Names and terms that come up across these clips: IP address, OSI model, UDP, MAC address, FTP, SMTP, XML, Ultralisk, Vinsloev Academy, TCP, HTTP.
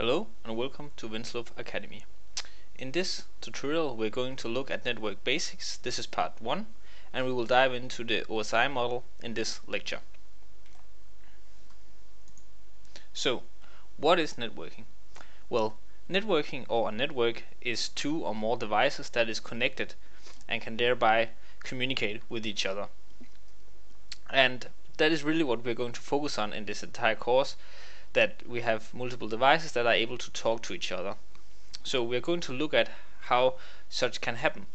Hello and welcome to Vinsloev Academy. In this tutorial we're going to look at network basics. This is part 1 and we will dive into the OSI model in this lecture. So, what is networking? Well, networking or a network is two or more devices that is connected and can thereby communicate with each other. And that is really what we're going to focus on in this entire course, that we have multiple devices that are able to talk to each other. So we're going to look at how such can happen.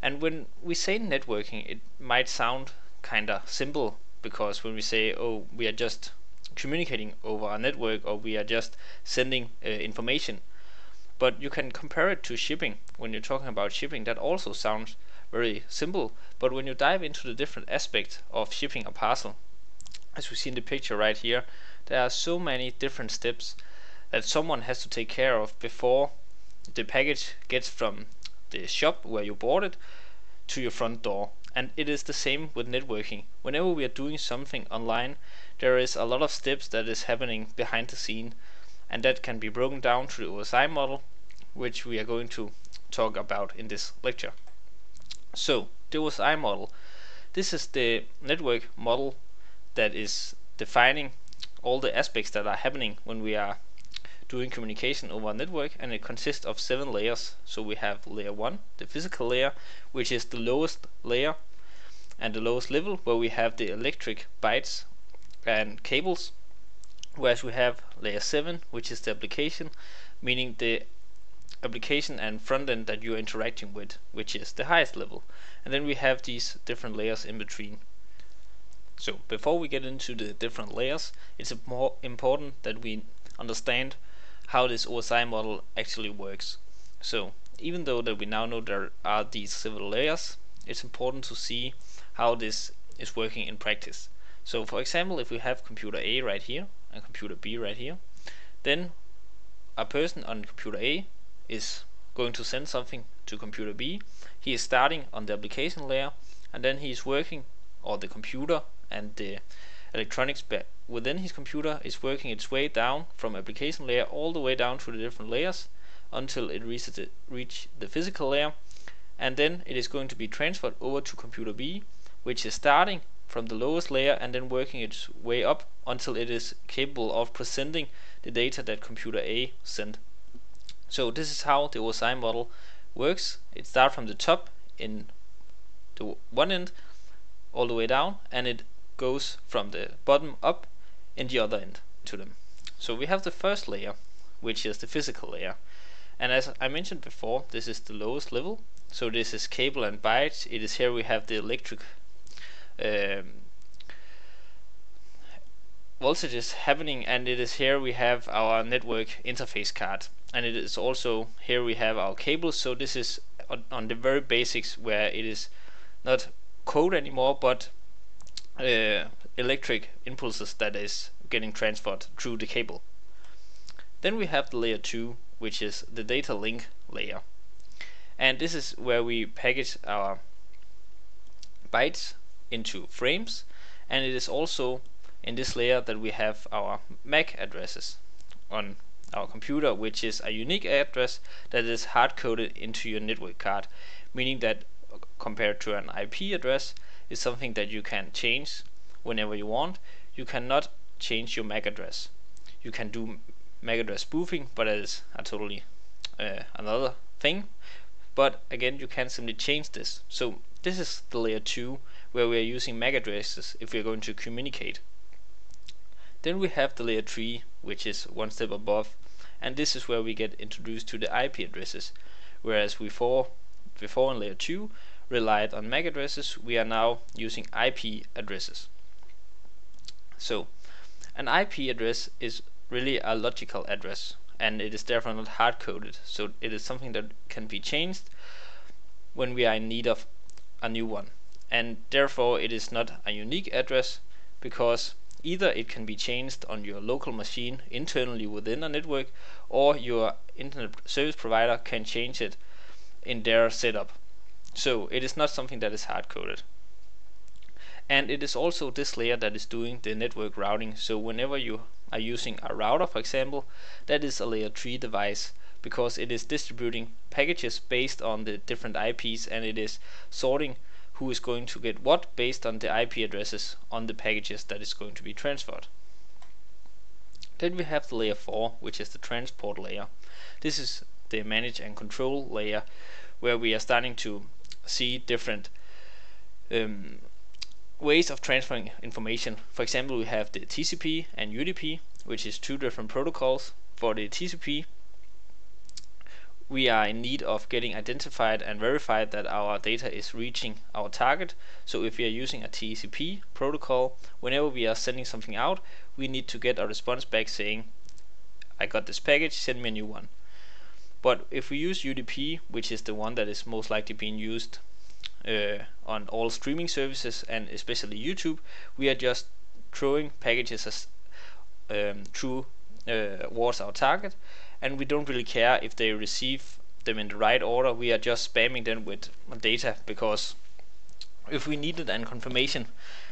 And when we say networking, it might sound kinda simple, because when we say, oh, we are just communicating over a network, or we are just sending information. But you can compare it to shipping. When you're talking about shipping, that also sounds very simple, but when you dive into the different aspects of shipping a parcel, as we see in the picture right here, there are so many different steps that someone has to take care of before the package gets from the shop where you bought it to your front door. And it is the same with networking. Whenever we are doing something online, there is a lot of steps that is happening behind the scene, and that can be broken down to the OSI model, which we are going to talk about in this lecture. So, the OSI model. This is the network model that is defining all the aspects that are happening when we are doing communication over a network, and it consists of 7 layers. So we have layer 1, the physical layer, which is the lowest layer and the lowest level, where we have the electric bytes and cables, whereas we have layer 7, which is the application, meaning the application and front end that you're interacting with, which is the highest level. And then we have these different layers in between. So before we get into the different layers, it's more important that we understand how this OSI model actually works. So even though that we now know there are these several layers, it's important to see how this is working in practice. So for example, if we have computer A right here and computer B right here, then a person on computer A is going to send something to computer B. He is starting on the application layer, and then he is working, or the computer and the electronics within his computer is working its way down from application layer all the way down to the different layers until it reaches the physical layer, and then it is going to be transferred over to computer B, which is starting from the lowest layer and then working its way up until it is capable of presenting the data that computer A sent. So this is how the OSI model works. It starts from the top in the one end all the way down, and it goes from the bottom up in the other end to them. So we have the first layer, which is the physical layer, and as I mentioned before, this is the lowest level. So this is cable and bytes. It is here we have the electric voltages happening, and it is here we have our network interface card, and it is also here we have our cables. So this is on the very basics, where it is not code anymore, but electric impulses that is getting transferred through the cable. Then we have the layer 2, which is the data link layer, and this is where we package our bytes into frames, and it is also in this layer that we have our MAC addresses on our computer, which is a unique address that is hard-coded into your network card, meaning that compared to an IP address, is something that you can change whenever you want. You cannot change your MAC address. You can do MAC address spoofing, but that is a totally another thing. But again, you can simply change this. So this is the layer 2, where we are using MAC addresses if we are going to communicate. Then we have the layer 3, which is one step above, and this is where we get introduced to the IP addresses. Whereas before in layer 2 relied on MAC addresses, we are now using IP addresses. So an IP address is really a logical address, and it is therefore not hard-coded, so it is something that can be changed when we are in need of a new one, and therefore it is not a unique address, because either it can be changed on your local machine internally within a network, or your internet service provider can change it in their setup. So it is not something that is hard-coded. And it is also this layer that is doing the network routing. So whenever you are using a router, for example, that is a layer 3 device because it is distributing packages based on the different IPs, and it is sorting who is going to get what based on the IP addresses on the packages that is going to be transferred. Then we have the layer 4, which is the transport layer. This is the manage and control layer, where we are starting to see different ways of transferring information. For example, we have the TCP and UDP, which is two different protocols. For the TCP, we are in need of getting identified and verified that our data is reaching our target. So if we are using a TCP protocol, whenever we are sending something out, we need to get a response back saying, I got this package, send me a new one. But if we use UDP, which is the one that is most likely being used on all streaming services and especially YouTube, we are just throwing packages as, towards our target, and we don't really care if they receive them in the right order. We are just spamming them with data, because if we needed a confirmation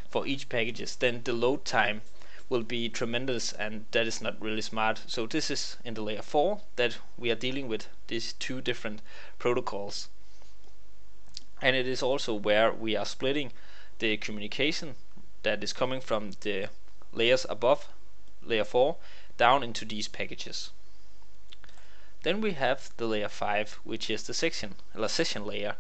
for each packages, then the load time will be tremendous, and that is not really smart. So this is in the layer 4 that we are dealing with these two different protocols, and it is also where we are splitting the communication that is coming from the layers above layer 4 down into these packages. Then we have the layer 5, which is the session layer.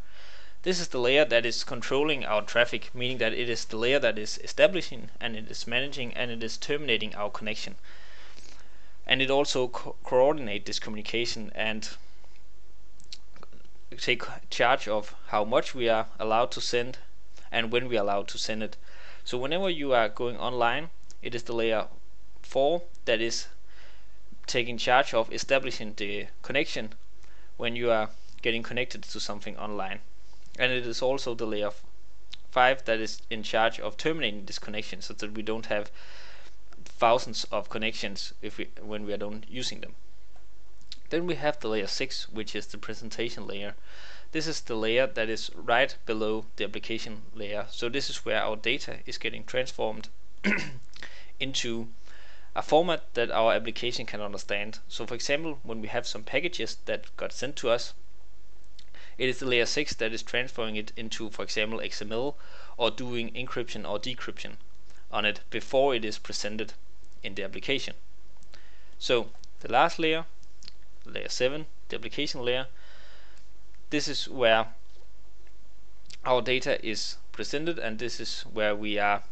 This is the layer that is controlling our traffic, meaning that it is the layer that is establishing, and it is managing, and it is terminating our connection. And it also coordinates this communication and take charge of how much we are allowed to send and when we are allowed to send it. So whenever you are going online, it is the layer 4 that is taking charge of establishing the connection when you are getting connected to something online, and it is also the layer 5 that is in charge of terminating this connection, so that we don't have thousands of connections when we are not using them. Then we have the layer 6, which is the presentation layer. This is the layer that is right below the application layer, so this is where our data is getting transformed into a format that our application can understand. So for example, when we have some packages that got sent to us, it is the layer 6 that is transferring it into, for example, XML, or doing encryption or decryption on it before it is presented in the application. So the last layer, layer 7, the application layer, this is where our data is presented, and this is where we are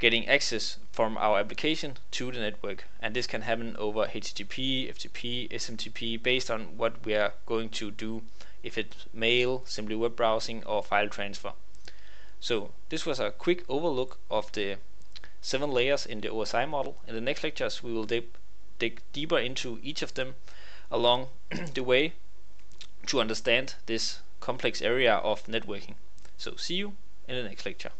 getting access from our application to the network, and this can happen over HTTP, FTP, SMTP, based on what we are going to do, if it's mail, simply web browsing, or file transfer. So this was a quick overlook of the 7 layers in the OSI model. In the next lectures we will dig deeper into each of them along the way to understand this complex area of networking. So see you in the next lecture.